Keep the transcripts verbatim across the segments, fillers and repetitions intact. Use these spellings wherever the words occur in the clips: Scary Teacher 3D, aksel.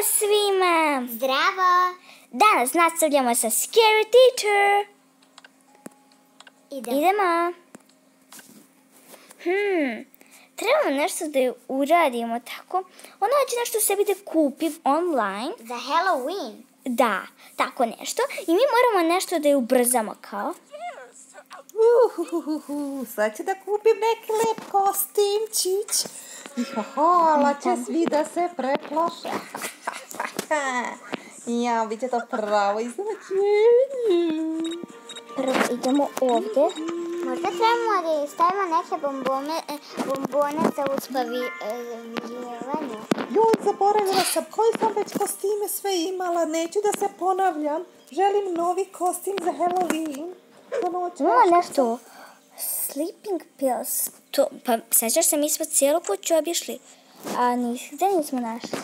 Ćao svima! Zdravo! Danas nastavljamo sa Scary Teacher. Idemo. Idemo. Hmm, trebamo nešto da uradimo tako. Ona hoće nešto sebi da kupi online. Za Halloween. Da, tako nešto. I mi moramo nešto da je ubrzamo kao. Uhuhuhuhu, sad će da kupim neki lep kostimčić. Hola, će svi da se preplaše. Ja, bit će to pravo iznenađenje. Prvo idemo ovdje. Možda trebamo da stavimo neke bombone, bombone za uspavljivanje. Ljudi, zaboravila sam koji sam već kostime sve imala. Neću da se ponavljam. Želim novi kostim za Halloween. Mala, nešto. Sleeping pills. To, pa sjećaš se, mi smo cijelu kuću obišli, a nigdje nismo našli.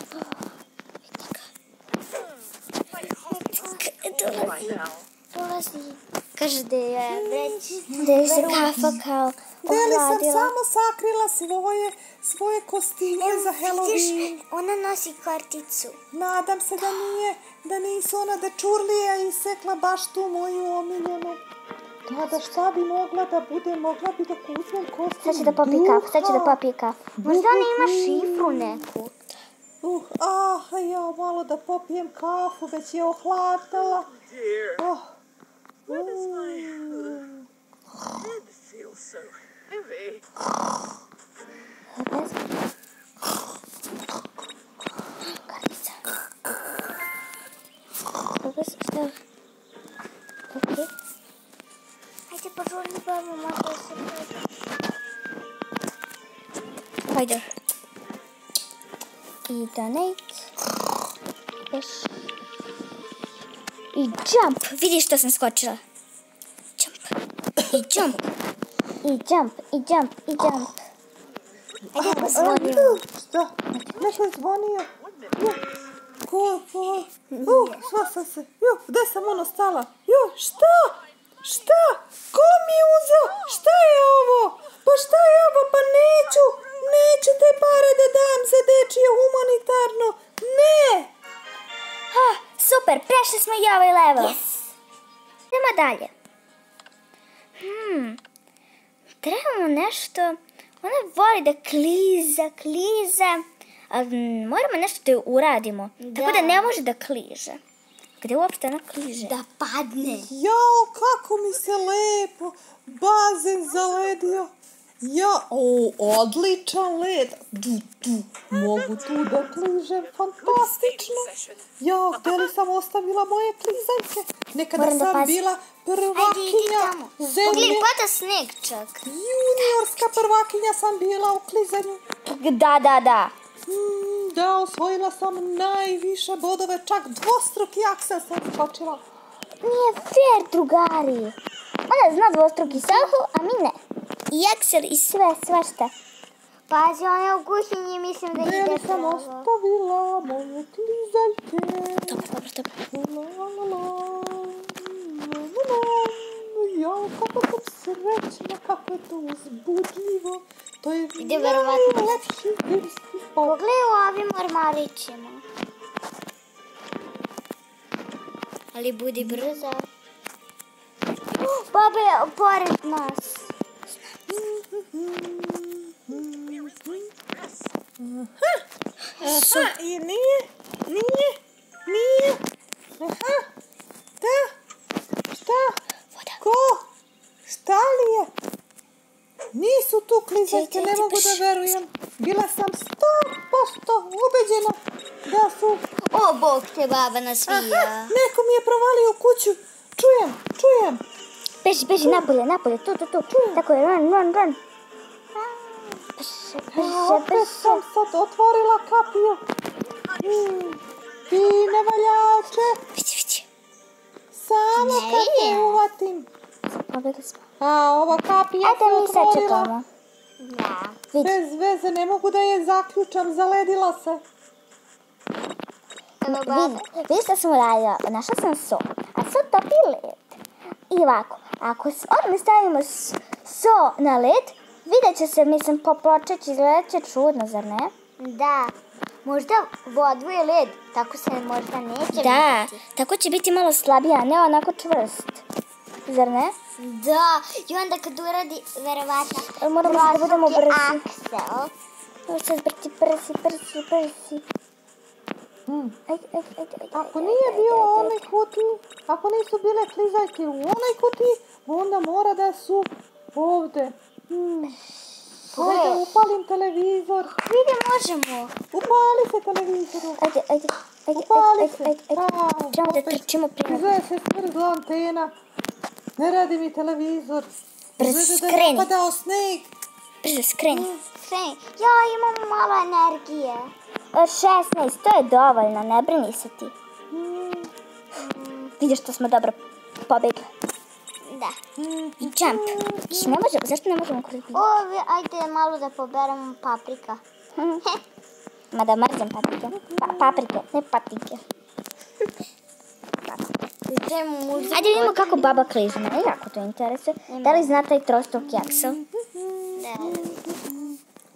Dolazi. Dolazi. Kaže da je već kafa kao ohladila. Veli sam samo sakrila svoje, svoje kostime za Halloween. Ona nosi karticu. Nadam se da nije, da nisu ona da čurlija isekla baš tu moju omiljenu. Kada šta bi mogla da bude, mogla bi da kuznem kostim. Sad će da popije kafu, sad će da popije kafu. Možda ona ima šifru neku. Uh, ah, ja malo da popijem kafu, već je ohladala. Oh, dear. Kartica. Kako se stavio? Kako? Hajde, požurni bavimo, možda se stavio. Hajde. I donate. I jump. Vidiš što sam skočila. Jump. I jump. I jump. I jump. I jump. Ajde, pozvonio. Šta? Neko je zvonio. Ko? Ko? Sva sam se. Gde sam ono stala? Šta? Šta? Ko mi je uzeo? Šta je ovo? Pa šta je ovo? Pa neću. Neću te pare da dam za dečije humanitarno. Ne! Ha, super, prešli smo i ovaj level. Yes. Idemo dalje. Hmm, trebamo nešto. Ona voli da kliza, kliza. Ali moramo nešto da ju uradimo. Da. Tako da ne može da kliže. Gde uopšte ona kliže? Da padne. Jao, kako mi se lepo bazen zaledio. Ja, o, odličan led. Du, du, mogu tu da kližem, fantastično. Ja, gdje li sam ostavila moje klizaljke? Nekada sam bila prvakinja zemlje. Pogled, pada sneg čak. Juniorska prvakinja sam bila u klizanju. Da, da, da. Da, osvojila sam najviše bodove, čak dvostruki aksel sam skočila. Nije fair, drugari. Ona zna dvostruki salhu, a mi ne. I aksel i sve, svašta. Pazi, ona je u kuhinji, mislim da ide. Beli sam ostavila moje klizaljke. Dobro, dobro, dobro. Jao, kako sam srećna, kako je to uzbudljivo. To je najlepši virski pop. Pogledaj u ovim ormarićima. Ali budi brza. Boba je pored nas. Aha, i nije, nije, nije. Aha, da, šta, ko, šta li je? Nisu tu klizaljke, ne mogu da verujem. Bila sam sto posto ubeđena da su... O, Bog te, baba nasvija. Aha, neko mi je provalio u kuću. Čujem, čujem. Beži, beži, napolje, napolje, tu, tu, tu. Tako je, run, run, run. Beže, beže, beže. Sam sad otvorila kapiju. Ti nevaljače. Vidi, vidi. Samo kapiju uvatim. Pobjegli smo. A, ova kapija se otvorila. Bez veze, ne mogu da je zaključam, zaledila se. Vidiš što sam uradila, našla sam sol. A sad topi led. I ovako, ako odmah stavimo so na led, vidjet će se, mislim, popločeći, izgledat će čudno, zar ne? Da. Možda vodu i led, tako se možda neće. Da, tako će biti malo slabija, ne onako čvrst. Zar ne? Da, i onda kad uradi, verovatno... Moramo se da budemo brzi. Aksel. Možda se zbrti prsi, prsi, prsi. Ako nije bio onaj kuti, ako nisu bile klizaljke u onaj kuti, onda mora da su ovde. Ajde, upalim televizor. Vidi, možemo. Upali se televizoru. Ajde, ajde, ajde. Upali se. Trebamo da trčimo prije. Izgleda se smrzla antena. Ne radi mi televizor. Brzo skreni. Napadao sneg. Brzo skreni. Ja imam malo energije. šesnaest, to je dovoljno, ne brini se ti. Vidiš što smo dobro pobegli. Da. I jump. Ne možemo, zašto ne možemo koristiti? Ovi, ajde malo da poberemo paprika. Ma da mrzim paprike. Paprike, ne patike. Ajde vidimo kako baba klizne, jako to interesuje. Da li zna taj trostok jaksel? Da.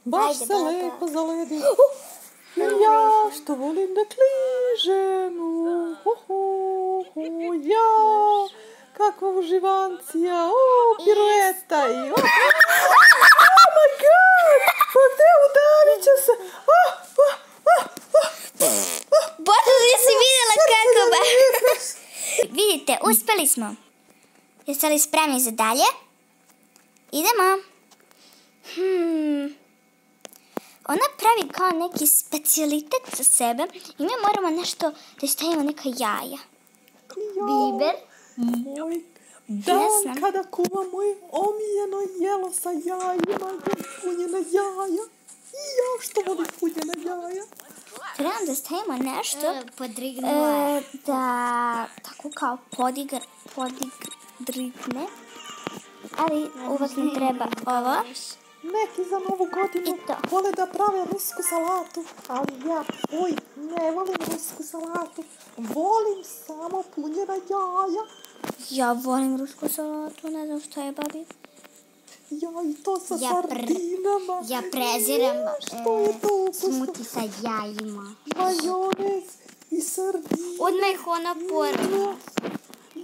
Baš se lepo zaledi. Ja što volim da kližem. Ja... Kakva uživancija, o, pirueta i o, oh my god, pa gde udarit će se, o, o, o, o. Bože, nisi vidjela kako ba. Vidite, uspeli smo. Jeste li spremni za dalje? Idemo. Ona pravi kao neki specijalitet za sebe i mi moramo nešto da stavimo, neka jaja. Biber. Moj dan kada kuva moje omiljeno jelo sa jajima, punjena jaja. I ja što volim punjena jaja. Trebam da stavimo nešto da tako kao podigrigne, ali uvek nam treba ovo. Neki za novu godinu vole da prave rusku salatu, ali ja, oj, ne volim rusku salatu, volim samo punjena jaja. Ja volim rusku salatu, ne znam što je, babi. Ja i to sa sardinama. Ja prezirem smuti sa jajima. Majonez i sardine. Odmah ona porno.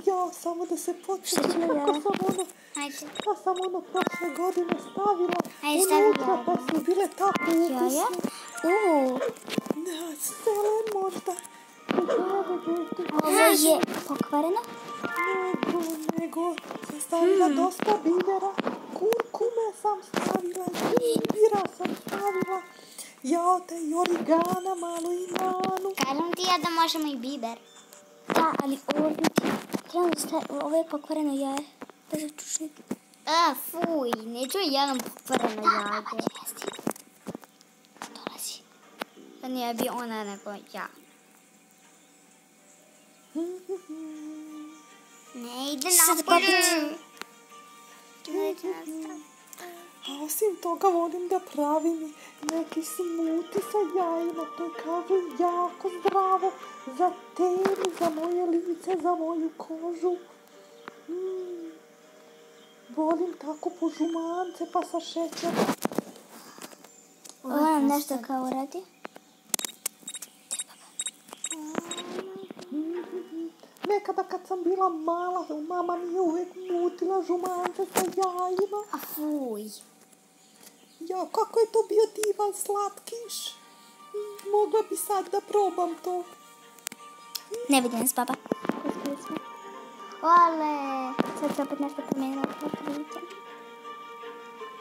Ja, samo da se početim kako sam ono, ja sam ono prošle godine stavila unutra pa su bile tako ukusne. Uuu. Selen možda. Ovo je pokvareno? Nego, nego. Sam stavila dosta bibera. Kurkume sam stavila. Bibira sam stavila. Jao te i origana malo i nanu. Kažem ti ja da možemo i biber. Da, ali ovo biti... Trebamo da stavimo, ovo je pokvareno jaje. Da začušim. A, fuj, neću jednom pokvareno jaje. Da, ovo će jesti. Dolazi. Da nije bi ona, nego ja. Ne ide nastaviti. Ne ide nastaviti. A osim toga volim da pravim neki smuti sa jajima, to je kažu jako zdravo za tebe, za moje lice, za moju kožu. Volim tako požumance pa sa šećerom. Ovo nešto kao uradi? Nekada kad sam bila mala, mama mi je uvek mutila žumance sa jajima. A fuj. Ja, kako je to bio divan slatkiš. Mogla bi sad da probam to. Ne vidim nas, baba. Ole. Sad se opet nešto promenila.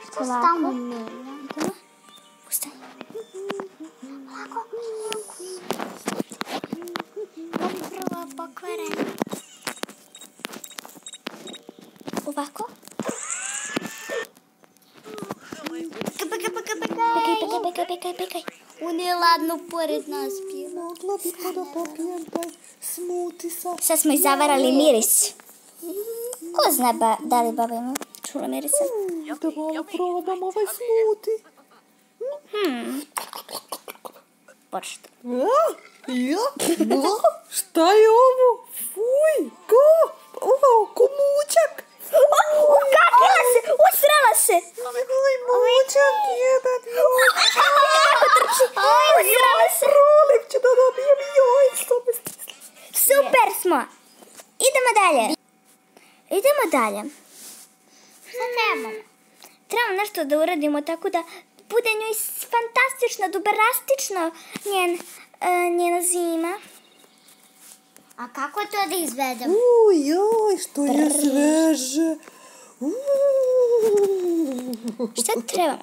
Što stavno menja? Idemo. Ustaj. Lako. Prvo pokvareno. Ovako. Bekaj, bekaj, bekaj, bekaj, bekaj, bekaj. On je ladno pored nas pio. Mogla bi to da popijem taj smuti sa... Sad smo izavarali miris. Ko zna da li baba ima čula mirisa? Da volim probam ovaj smuti. Početi. Šta je ovo? Fuj, ko? Ovo, ko mućak. Ukakila se, usrala se. Ovo je mućak jedan. Kako trči? Usrala se. далі. Що треба? Треба на що дорадимо таку да буде ньо фантастично, дуберастично. Ні, не на зима. А как вот это изведем? Ой-ой, что я свежа. Что треба?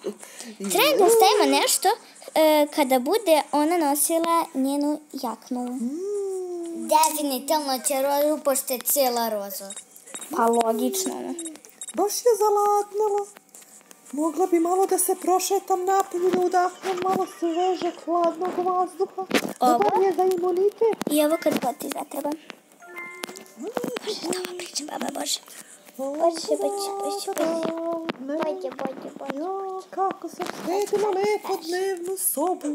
Треба да оставимо нешто, kada bude ona nosila njenu jaknu. Definitivno će rozu, pošto je cijela roza. Pa logično. Baš je zaladnila. Mogla bi malo da se prošetam napolju, da udahnem malo svežeg, hladnog vazduha. Dobar je za imunitet. I ovo kad god ti zatreba. Bože, što vam pričam, baba Bože. Bože, bože, bože, bože. Bože, bože, bože. Kako sam štedila lepo dnevnu sobu.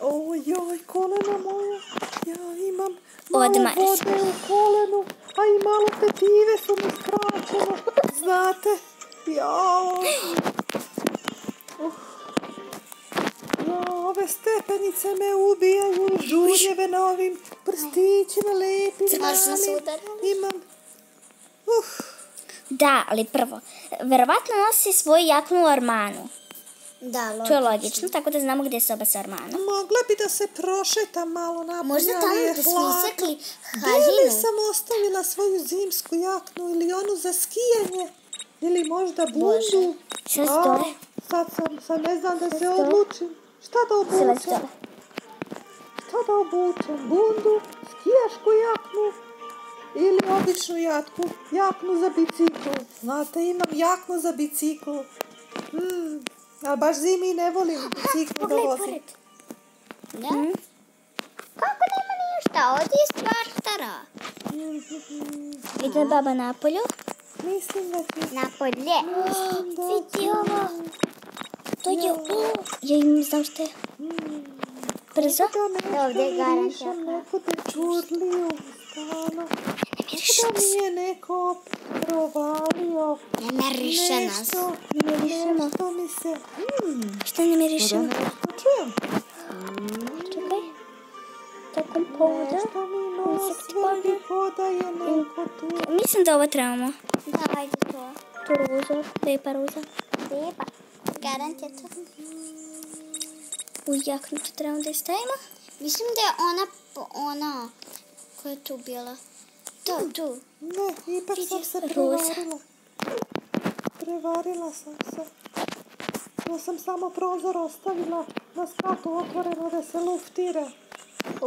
Ojoj, kolena moja. Ja imam malo vode u kolenu. A i malo petive su mi skraćeno, znate, jao, ove stepenice me ubijaju, žuljeve na ovim prstićima, lepim, imam, uh. Da, ali prvo, verovatno nosi svoju jaknu u ormanu. To je logično, tako da znamo gdje je soba sa ormanom. Mogla bi da se prošeta malo napolje. Možda tamo gdje smo isekli haljinu. Gdje li sam ostavila svoju zimsku jaknu ili onu za skijanje? Ili možda bundu? Šta stoje? Sad ne znam da se odlučim. Šta da obučem? Šta da obučem? Bundu, skijašku jaknu ili običnu jaknu? Jaknu za biciklu. Znate, imam jaknu za biciklu. Hmm... Ali baš zimi ne volim biciklu da vozim. Ne? Kako nema nije šta? Ovdje je stvar stara. Ide baba napolju? Mislim da ti... Napolje. Vidi ovo. To je ovo. Ja im znam što je. Brzo? Ovdje je garant. Neko te čurlio u stanu. Kada mi je neko provalio nešto, nešto mi se... Šta ne mirišemo? Pa čujem. Čekaj. Tokom povoda. Nešto mi nos vodi podaje neko tu. Mislim da ovo trebamo. Da, ajde to. Tu ruza, lijepa ruza. Lijepa. Garant je to. U jaknu to trebamo da stavimo. Mislim da je ona, ona koja je tu bila. Tu, tu. Ne, ipak sam se prevarila. Prevarila sam se. Ja sam samo prozor ostavila na skatu otvoreno da se luftira.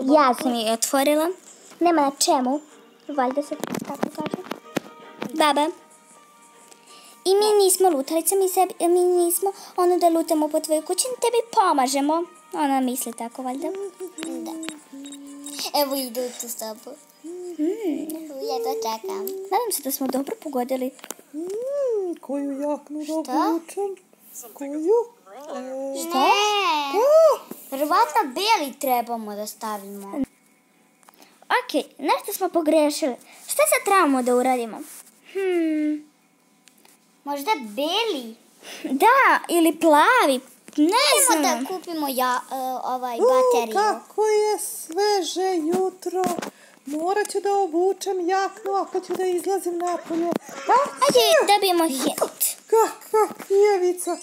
Ja sam je otvorila. Nema na čemu. Valjda se tako kaže. Baba. I mi nismo lutalice, mi nismo ono da lutamo po tvojoj kući, tebi pomažemo. Ona misli tako, valjda. Da. Evo idu tu s tobom. Ja to čekam. Nadam se da smo dobro pogodili. Koju jaknu da obučem? Koju? Šta? Verovatno beli trebamo da stavimo. Ok, nešto smo pogrešili. Šta sad trebamo da uradimo? Možda beli? Da, ili plavi. Ne znam. Možemo da kupimo bateriju. Kako je sveže jutro. Morat ću da obučem jaknu ako ću da izlazim napolje. Ajde, dobijemo hit. Kakva pijevica,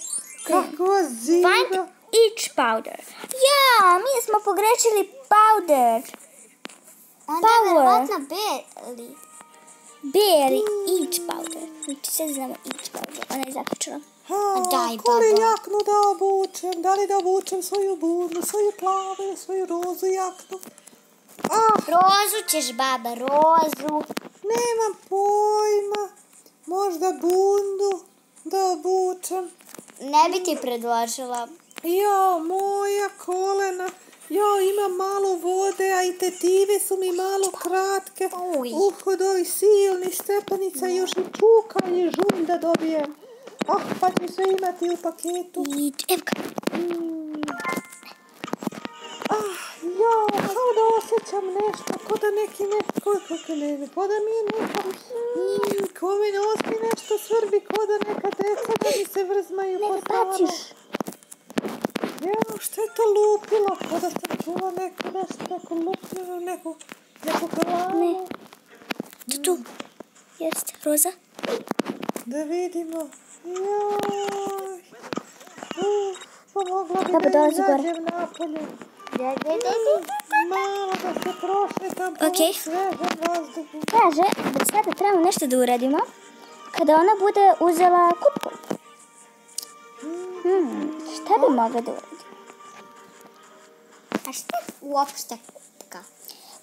kakva zima. Find each powder. Ja, mi smo pogrešili powder. Onda je verovatno beli. Beli, each powder. Znači sad znamo each powder, ona je zaključila. Koju jaknu da obučem, da li da obučem svoju bunu, svoju plavu, svoju rozu jaknu. Rozu ćeš, baba, rozu. Nemam pojma. Možda bundu da obučem. Ne bi ti predložila. Jo, moja kolena. Jo, imam malo vode, a i tetive su mi malo kratke. Uhod ovi silni stepenica, još i čuka i žun da dobijem. Ah, pa ću sve imati u paketu. Evo ga. Ah. Jao, kao da osjećam nešto, kao da neki neko, kao da mi neko, kao mi nosi nešto svrbi, kao da neka deca da mi se vrzmaju po stavama. Jao, što je to lupilo, kao da sam čula neko nešto, neko lupljeno, neko Не. Тут есть роза. Да видимо. Помогла бы дядям на поле. Окей. Каже, децата трябва нещо да уредим, къде она буде узела купку. Ще би мога да уредим. А ще лопща купка?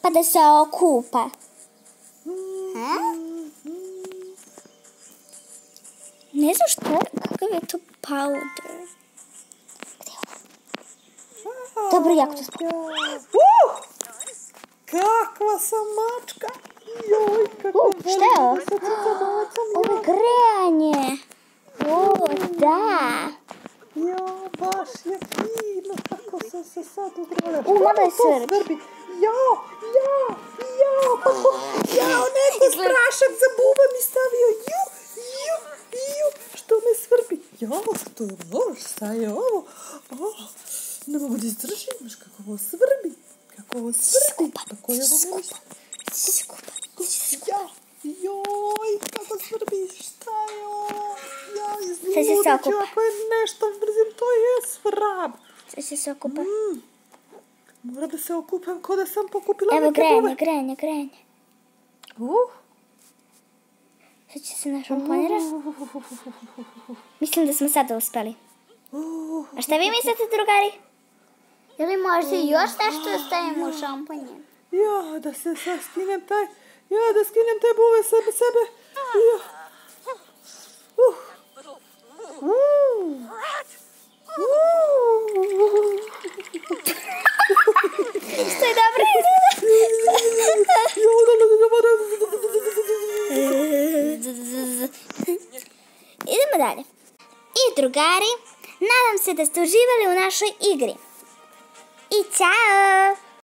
Па да се окупа. Не защо, какъв е то паудър. Добре, якото спи. Каква самачка! Йой, каква велика! Ой, гряне! О, да! Йо, баш, я фина! Како се се сад уграла! Што е то сверби? Йо, йо, йо! Јао, неко страшен за буба ми ставио! Ју, ју, ју! Што ме сверби? Јао, што е лош? Са е ово? Не могу да издържим, виж како го свърби. Како го свърби. Тако я го миш. Йой, како свърби. Шта е ово? Я излудачи, ако е нещо врзим, той е свраб. Се се се окупа. Мора да се окупам, кода съм покупила. Ево грене, грене, грене. Ух. Се че се нашом планира. Мислим да сме сада успели. А што ви мислите, другари? Или може још нешто да ставим у шампање? Ја, да се скинем тај, ја, да скинем тај буве себе себе. Што е добре? Идеме дале. И, другари, надам се да сте уживали у нашој игри. И чао!